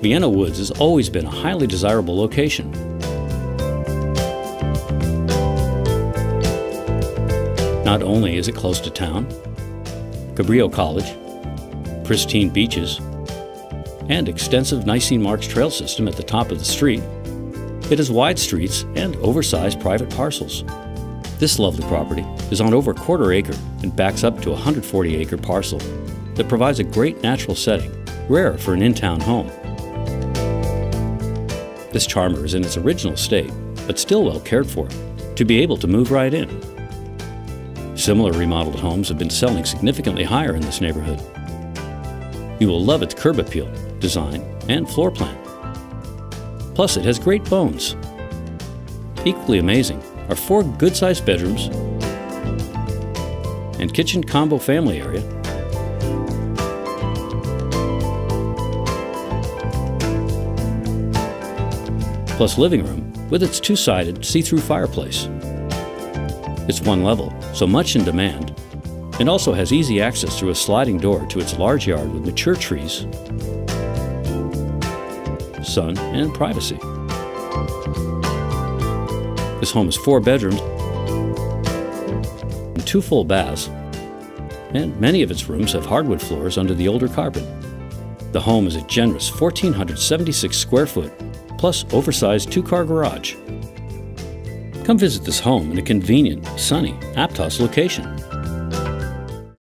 Vienna Woods has always been a highly desirable location. Not only is it close to town, Cabrillo College, pristine beaches, and extensive Nisene Marks trail system at the top of the street, it has wide streets and oversized private parcels. This lovely property is on over a quarter acre and backs up to a 140-acre parcel that provides a great natural setting, rare for an in-town home. This charmer is in its original state, but still well cared for, to be able to move right in. Similar remodeled homes have been selling significantly higher in this neighborhood. You will love its curb appeal, design, and floor plan. Plus, it has great bones. Equally amazing are 4 good-sized bedrooms and kitchen combo family area, plus living room with its 2-sided see-through fireplace. It's one level, so much in demand, and also has easy access through a sliding door to its large yard with mature trees, sun, and privacy. This home is 4 bedrooms and 2 full baths, and many of its rooms have hardwood floors under the older carpet. The home is a generous 1,476 square foot, plus oversized 2-car garage. Come visit this home in a convenient, sunny Aptos location.